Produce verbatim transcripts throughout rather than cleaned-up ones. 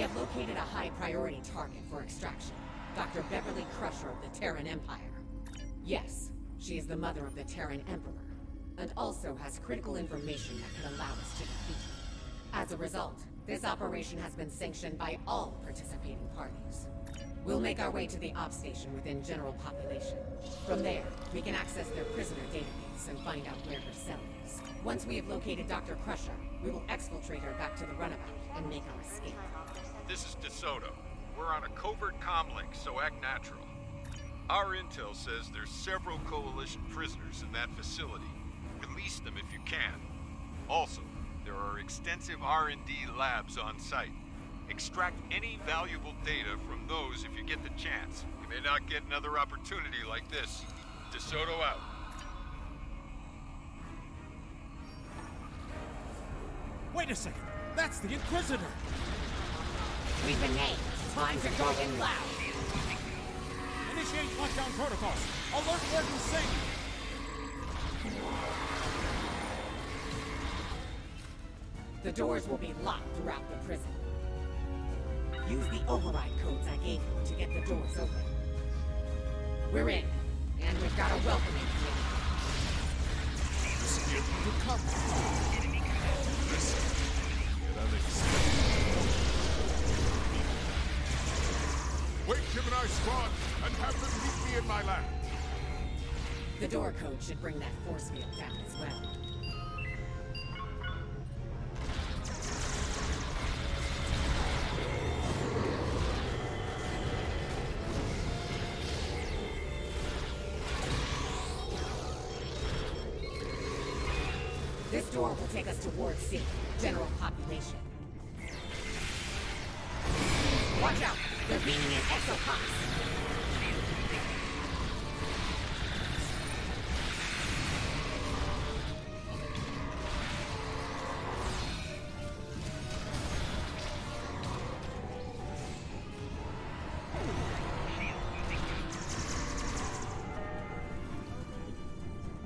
We have located a high-priority target for extraction. Doctor Beverly Crusher of the Terran Empire. Yes, she is the mother of the Terran Emperor, and also has critical information that could allow us to defeat her. As a result, this operation has been sanctioned by all participating parties. We'll make our way to the op station within general population. From there, we can access their prisoner database and find out where her cell is. Once we have located Doctor Crusher, we will exfiltrate her back to the runabout and make our escape. This is DeSoto. We're on a covert comm link, so act natural. Our intel says there's several coalition prisoners in that facility. Release them if you can. Also, there are extensive R and D labs on site. Extract any valuable data from those if you get the chance. You may not get another opportunity like this. DeSoto out. Wait a second! That's the Inquisitor! We've been named! Time to go in loud! Initiate lockdown protocols! Alert Warden C! The doors will be locked throughout the prison. Use the override codes I gave you to get the doors open. We're in, and we've got a welcoming committee. Enemy contact. Wait till I spawn and have them meet me in my lab. The door code should bring that force field down as well. This door will take us to Ward C, general population. Watch out! They're beating in Exocomps.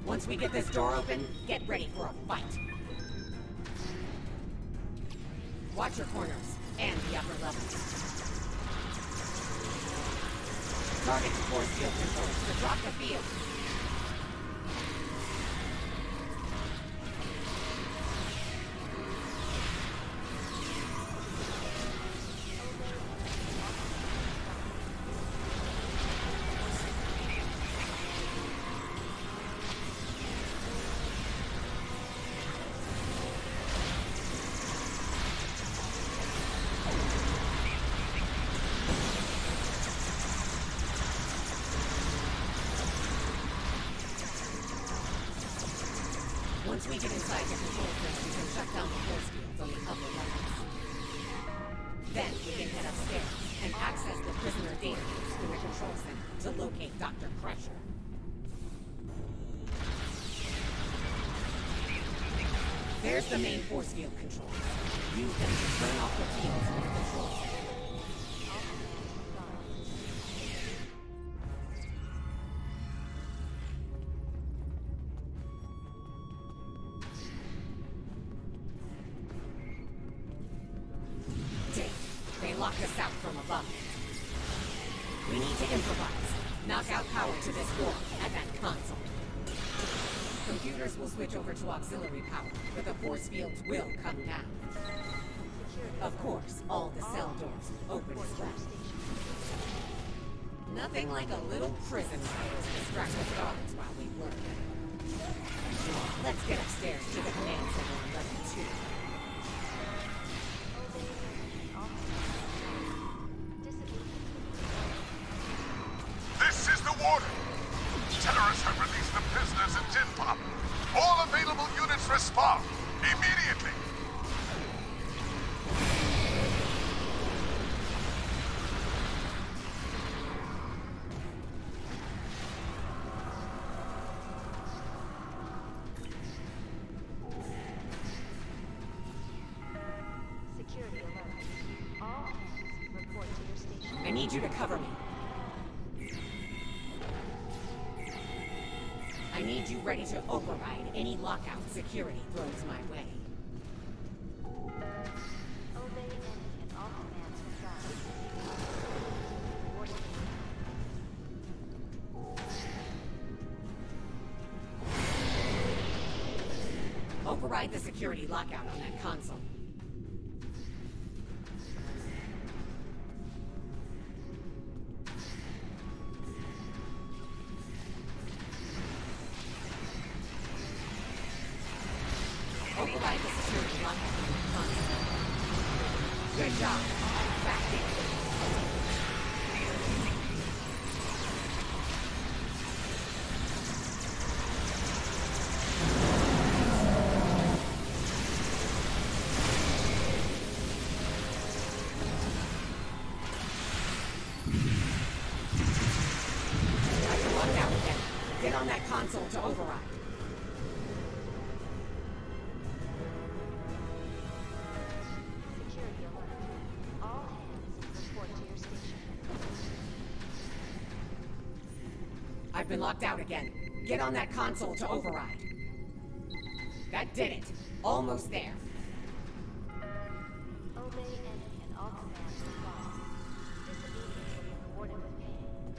Once we get this door open, get ready for a fight. Watch your corners and the upper level. Target force field controls to block the field. Once we get inside the control room, we can shut down the force fields on the upper levels. Then we can head upstairs and access the prisoner database in the control center to locate Doctor Crusher. There's the main force field control. Use them to turn off the fields in the control center. Lock us out from above. We need to improvise. Knock out power to this door at that console. Computers will switch over to auxiliary power, but the force fields will come down. Of course, all the cell doors open as well. Nothing like a little prison riot to distract the guards while we work. Let's get upstairs to the command center on level two. Order. Terrorists have released the prisoners in Jinpop. All available units respond immediately. Security alert. All officers report to your station. I need you to cover me. I need you ready to override any lockout security throws my way. Obeying any and all commands. Override the security lockout on that console. Override the security lockout on that console. Good job. Back in. To override. Security alert. All hands report to your station. I've been locked out again. Get on that console to override. That did it. Almost there. Obey any and all commands required. Disobedience will be rewarded with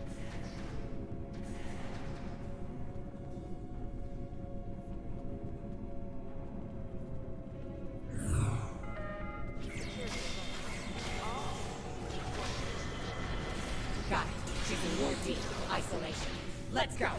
pain. Let's go.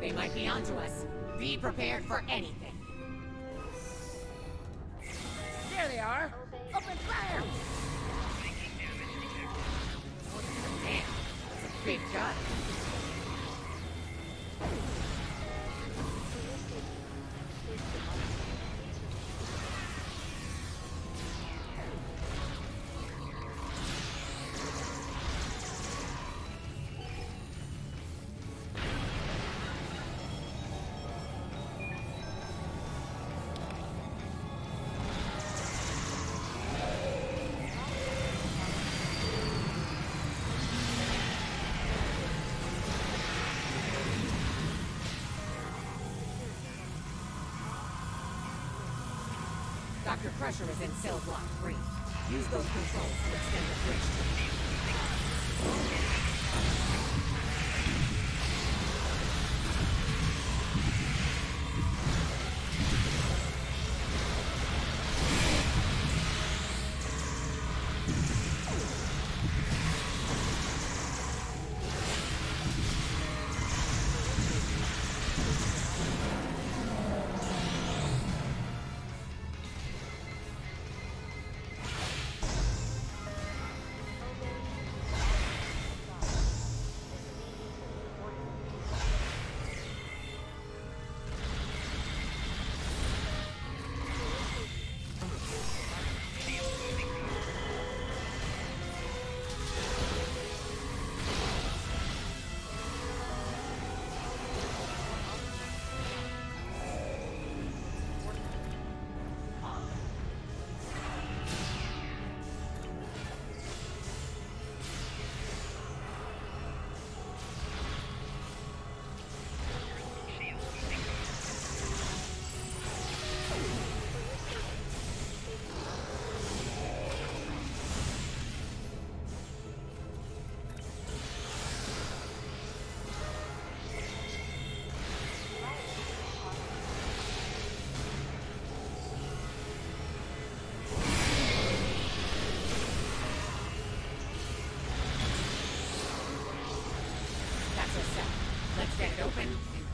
They might be onto us. Be prepared for anything. There they are. Open fire! Man, that's a big gun. Doctor Crusher is in cell block three. Use those controls to extend the bridge.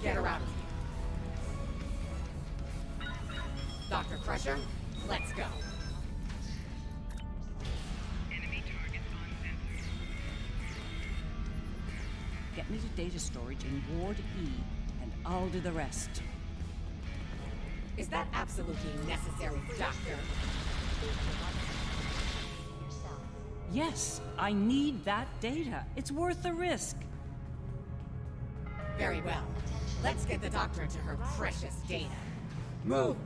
Get her out of here. Doctor Crusher, let's go. Enemy target on sensor. Get me to data storage in Ward E, and I'll do the rest. Is that absolutely necessary, Doctor? Yes, I need that data. It's worth the risk. Very well. Let's get the doctor to her precious data. Move!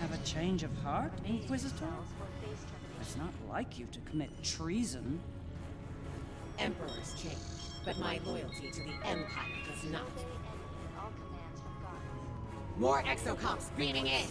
Have a change of heart, Inquisitor? It's not like you to commit treason. Emperors change, but my loyalty to the Empire does not. More exocomps beaming in!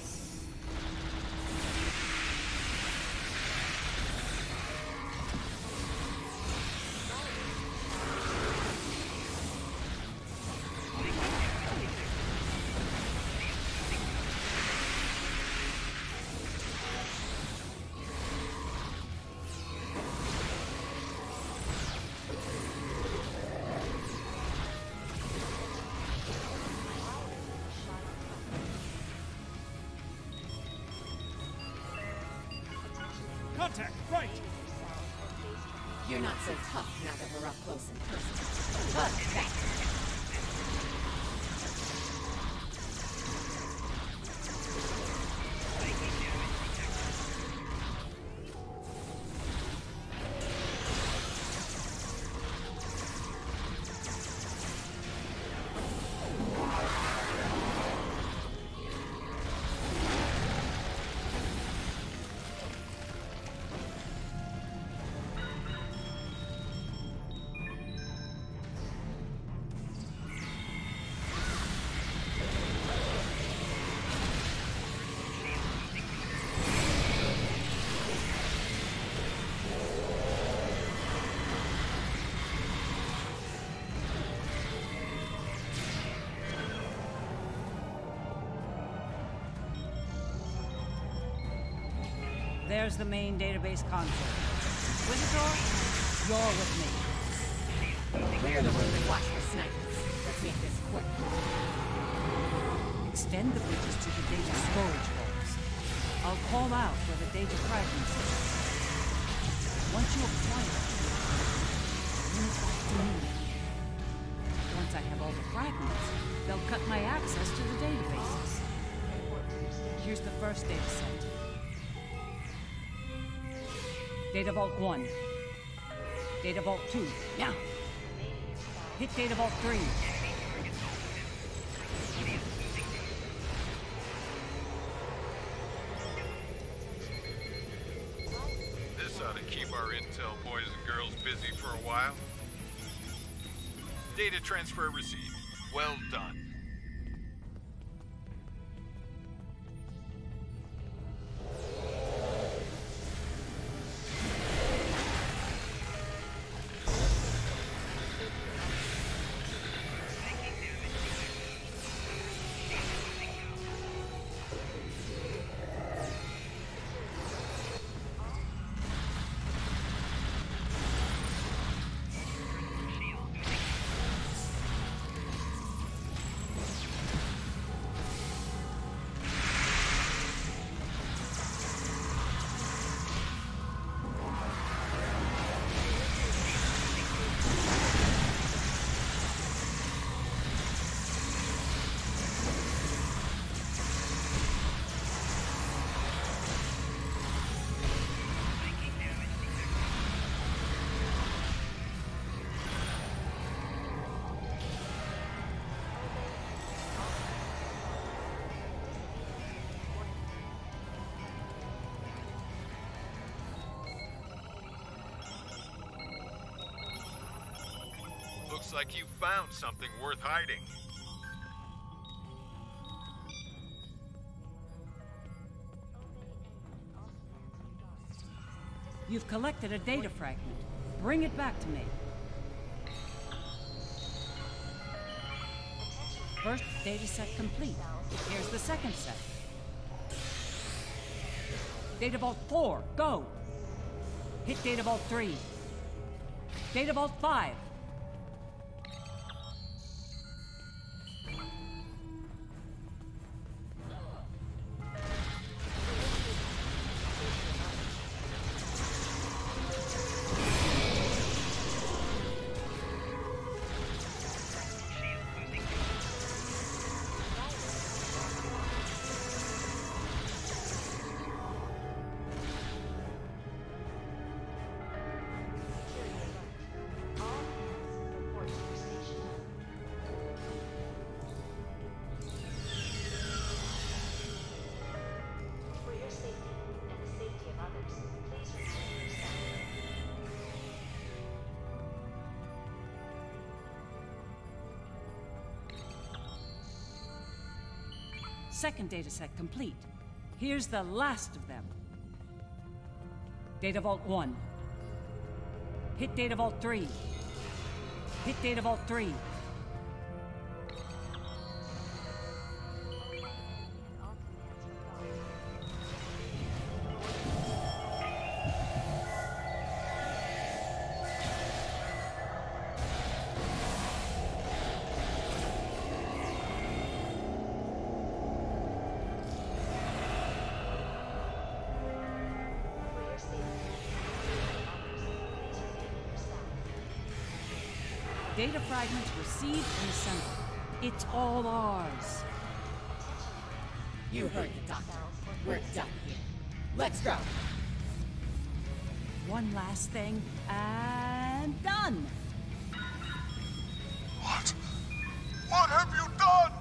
There's the main database console. Inquisitor, you're with me. Clear the room and watch for snipers. Let's make this quick. Extend the bridges to the data storage vaults. I'll call out where the data fragments are. Once you acquire them, move back to me. Once I have all the fragments, they'll cut my access to the databases. Here's the first data set. Data Vault one. Data Vault two. Now! Hit Data Vault three. This ought to keep our intel boys and girls busy for a while. Data transfer received. Well done. Looks like you found something worth hiding. You've collected a data fragment. Bring it back to me. First data set complete. Here's the second set. Data Vault four, go! Hit Data Vault three. Data Vault five. second dataset complete. Here's the last of them. Data Vault one. Hit Data Vault three. Hit Data Vault three. Data fragments received and assembled. It's all ours. You heard the doctor. We're done here. Let's go. One last thing, and done. What? What have you done?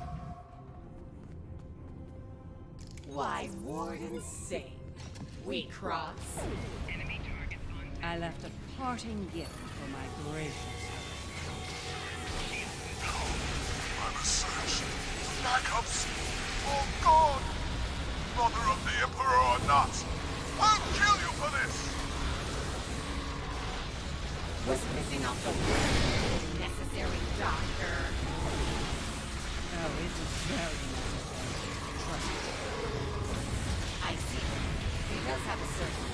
Why, Warden Singh, we cross. Enemy target on. I left a parting gift for my gracious. Search, backups, oh God! Brother of the Emperor or not, I'll kill you for this! Was missing off the word necessary, Doctor? No, it is very necessary. Trust me. I see. He does have a certain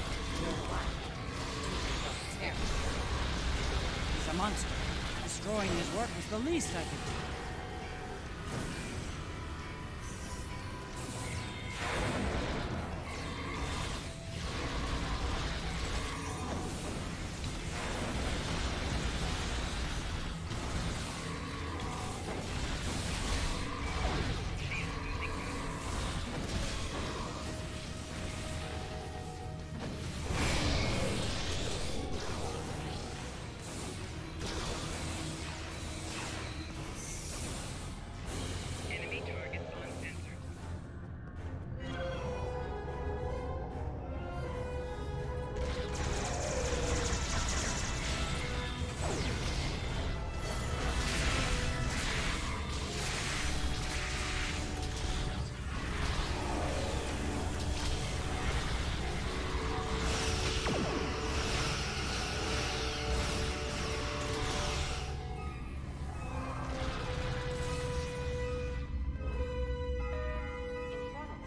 your life. He's terrible. He's a monster. Destroying his work was the least I could do.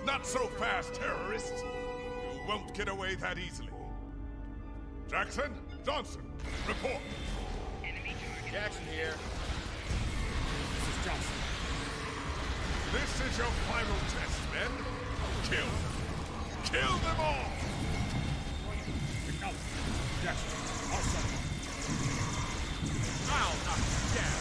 Not so fast, terrorists! You won't get away that easily. Jackson, Johnson, report! Enemy target. Jackson here. This is Johnson. This is your final test, men. Kill them. Kill them all! Jackson, also. I'll knock you down.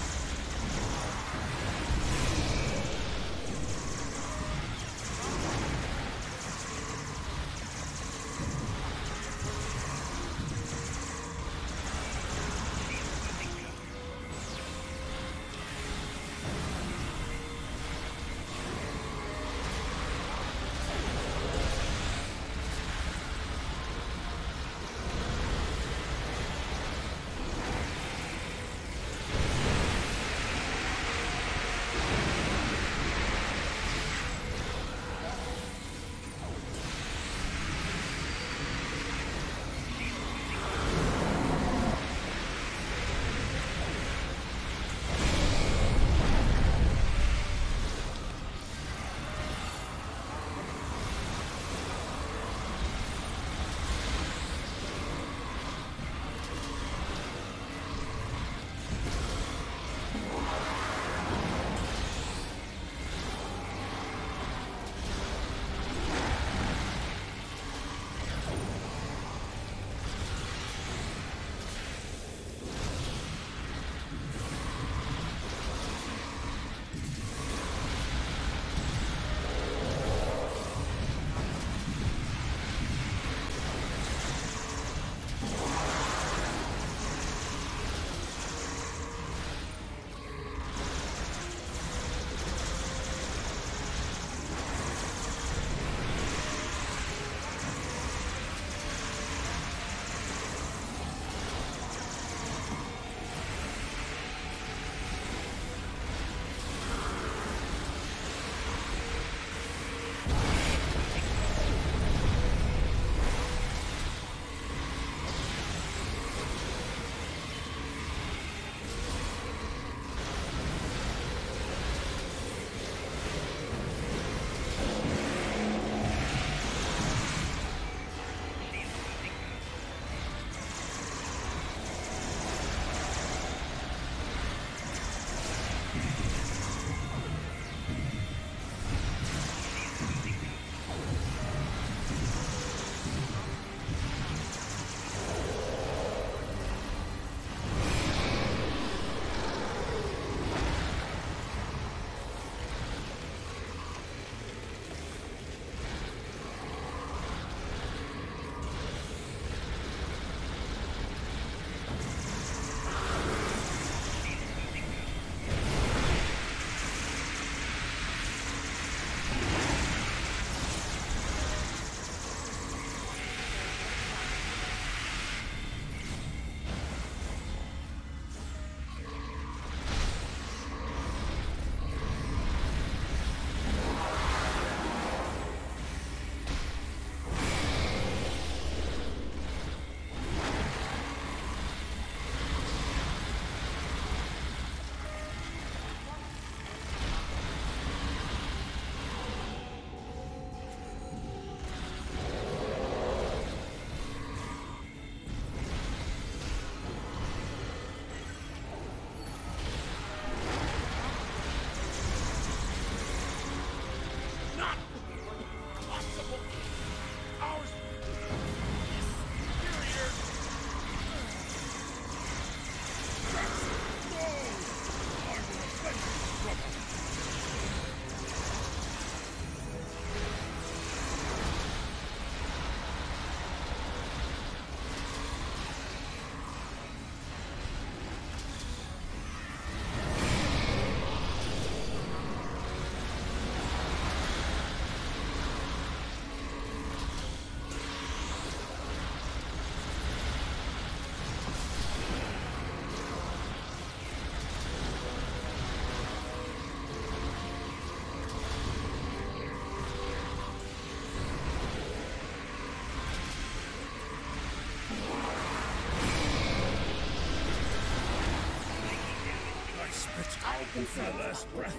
it. I with my last breath.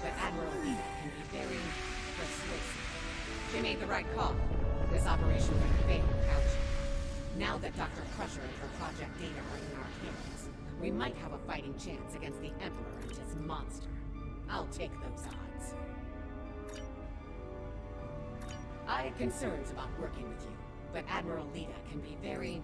But Admiral Lita can be very persuasive. She made the right call. This operation would fail without you. Now that Doctor Crusher and her project data are in our hands, we might have a fighting chance against the Emperor and his monster. I'll take those odds. I had concerns about working with you, but Admiral Lita can be very